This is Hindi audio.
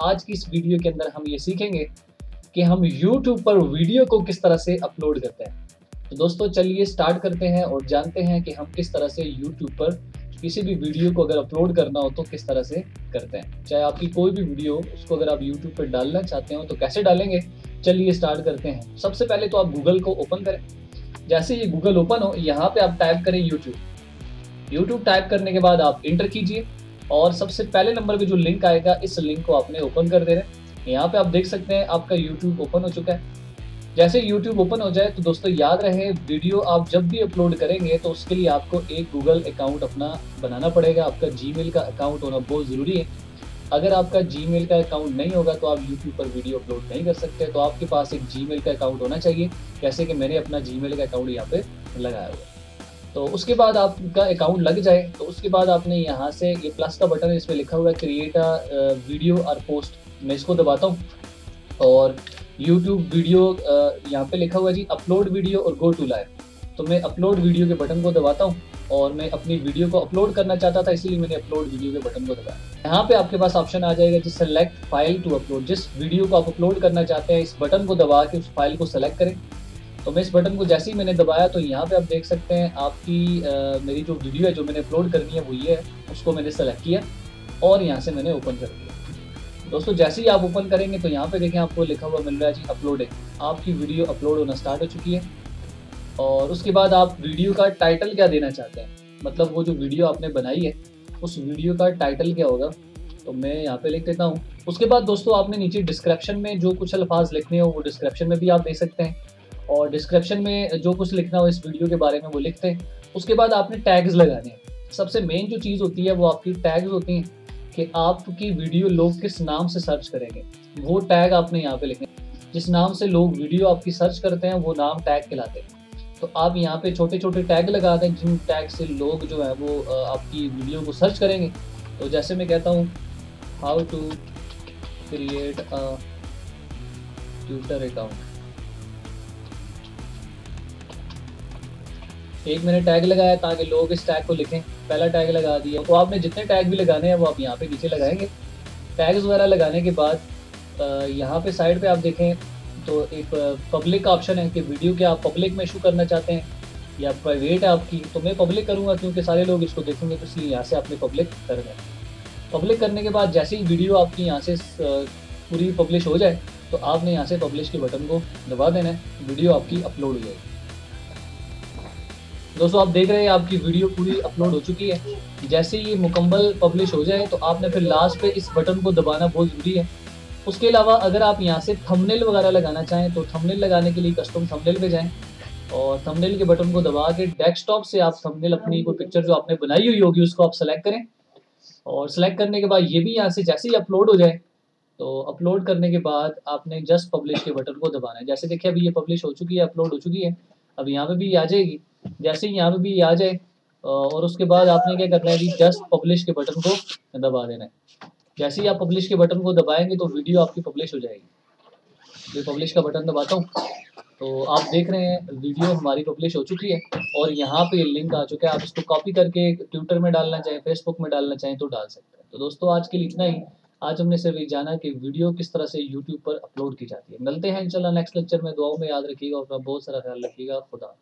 आज की इस वीडियो के अंदर हम ये सीखेंगे कि हम YouTube पर वीडियो को किस तरह से अपलोड करते हैं। तो दोस्तों चलिए स्टार्ट करते हैं और जानते हैं कि हम किस तरह से YouTube पर किसी भी वीडियो को अगर अपलोड करना हो तो किस तरह से करते हैं। चाहे आपकी कोई भी वीडियो, उसको अगर आप YouTube पर डालना चाहते हो तो कैसे डालेंगे, चलिए स्टार्ट करते हैं। सबसे पहले तो आप गूगल को ओपन करें। जैसे ये गूगल ओपन हो, यहाँ पर आप टाइप करें यूट्यूब। टाइप करने के बाद आप इंटर कीजिए और सबसे पहले नंबर पे जो लिंक आएगा, इस लिंक को आपने ओपन कर देना है। यहाँ पे आप देख सकते हैं आपका YouTube ओपन हो चुका है। जैसे YouTube ओपन हो जाए तो दोस्तों याद रहे, वीडियो आप जब भी अपलोड करेंगे तो उसके लिए आपको एक Google अकाउंट अपना बनाना पड़ेगा। आपका Gmail का अकाउंट होना बहुत ज़रूरी है। अगर आपका Gmail का अकाउंट नहीं होगा तो आप YouTube पर वीडियो अपलोड नहीं कर सकते। तो आपके पास एक Gmail का अकाउंट होना चाहिए, जैसे कि मैंने अपना Gmail का अकाउंट यहाँ पर लगाया हुआ है। तो उसके बाद आपका अकाउंट लग जाए तो उसके बाद आपने यहाँ से ये प्लस का बटन है, इसमें लिखा हुआ है क्रिएट अ वीडियो और पोस्ट। मैं इसको दबाता हूँ और YouTube वीडियो यहाँ पे लिखा हुआ है जी अपलोड वीडियो और गो टू लाइव। तो मैं अपलोड वीडियो के बटन को दबाता हूँ और मैं अपनी वीडियो को अपलोड करना चाहता था, इसलिए मैंने अपलोड वीडियो के बटन को दबाया। यहाँ पे आपके पास ऑप्शन आ जाएगा जी सेलेक्ट फाइल टू अपलोड। जिस वीडियो को आप अपलोड करना चाहते हैं, इस बटन को दबा के उस फाइल को सेलेक्ट करें। तो मैं इस बटन को जैसे ही मैंने दबाया तो यहाँ पे आप देख सकते हैं आपकी मेरी जो वीडियो है जो मैंने अपलोड करनी है वो ये है, उसको मैंने सेलेक्ट किया और यहाँ से मैंने ओपन कर दिया। दोस्तों जैसे ही आप ओपन करेंगे तो यहाँ पे देखें आपको लिखा हुआ मिल रहा है जी अपलोडेड। आपकी वीडियो अपलोड होना स्टार्ट हो चुकी है। और उसके बाद आप वीडियो का टाइटल क्या देना चाहते हैं, मतलब वो जो वीडियो आपने बनाई है उस वीडियो का टाइटल क्या होगा, तो मैं यहाँ पे लिख देता हूँ। उसके बाद दोस्तों आपने नीचे डिस्क्रिप्शन में जो कुछ अल्फाज लिखने हो वो डिस्क्रिप्शन में भी आप दे सकते हैं, और डिस्क्रिप्शन में जो कुछ लिखना हो इस वीडियो के बारे में वो लिखते हैं। उसके बाद आपने टैग्स लगाने हैं। सबसे मेन जो चीज़ होती है वो आपकी टैग्स होती हैं कि आपकी वीडियो लोग किस नाम से सर्च करेंगे, वो टैग आपने यहाँ पे लिखने। जिस नाम से लोग वीडियो आपकी सर्च करते हैं वो नाम टैग कहलाते हैं। तो आप यहाँ पे छोटे छोटे टैग लगा दें जिन टैग से लोग जो है वो आपकी वीडियो को सर्च करेंगे। तो जैसे मैं कहता हूँ how to create a Twitter account, एक मैंने टैग लगाया ताकि लोग इस टैग को लिखें। पहला टैग लगा दिया। तो आपने जितने टैग भी लगाने हैं वो आप यहाँ पे नीचे लगाएंगे। टैग्स वगैरह लगाने के बाद यहाँ पे साइड पे आप देखें तो एक पब्लिक का ऑप्शन है कि वीडियो क्या आप पब्लिक में इशू करना चाहते हैं या प्राइवेट है आपकी। तो मैं पब्लिक करूँगा क्योंकि सारे लोग इसको देखेंगे, तो इसलिए यहाँ से आपने पब्लिक कर दें। पब्लिक करने के बाद जैसे ही वीडियो आपकी यहाँ से पूरी पब्लिश हो जाए तो आपने यहाँ से पब्लिश के बटन को दबा देना है, वीडियो आपकी अपलोड हो जाएगी। दोस्तों आप देख रहे हैं आपकी वीडियो पूरी अपलोड हो चुकी है। जैसे ये मुकम्मल पब्लिश हो जाए तो आपने फिर लास्ट पे इस बटन को दबाना बहुत ज़रूरी है। उसके अलावा अगर आप यहाँ से थंबनेल वगैरह लगाना चाहें तो थंबनेल लगाने के लिए कस्टम थंबनेल पे जाएं और थंबनेल के बटन को दबा के डेस्कटॉप से आप थंबनेल अपनी कोई पिक्चर जो आपने बनाई हुई होगी उसको आप सेलेक्ट करें। और सेलेक्ट करने के बाद ये भी यहाँ से जैसे ही अपलोड हो जाए तो अपलोड करने के बाद आपने जस्ट पब्लिश के बटन को दबाना है। जैसे देखिए अभी ये पब्लिश हो चुकी है, अपलोड हो चुकी है। अब यहाँ पर भी आ जाएगी, जैसे ही यहाँ पे भी आ जाए और उसके बाद आपने क्या करना है जी जस्ट पब्लिश के बटन को दबा देना है। जैसे ही आप पब्लिश के बटन को दबाएंगे तो वीडियो आपकी पब्लिश हो जाएगी। मैं पब्लिश का बटन दबाता हूँ तो आप देख रहे हैं वीडियो हमारी पब्लिश हो चुकी है और यहाँ पे लिंक आ चुका है। आप इसको कॉपी करके ट्विटर में डालना चाहें, फेसबुक में डालना चाहें तो डाल सकते हैं। तो दोस्तों आज के लिए इतना ही। आज हमने सिर्फ ये जाना कि वीडियो किस तरह से यूट्यूब पर अपलोड की जाती है। मिलते हैं इंशाल्लाह नेक्स्ट लेक्चर में। दुआओं में याद रखिएगा और अपना बहुत सारा ख्याल रखिएगा। खुदा।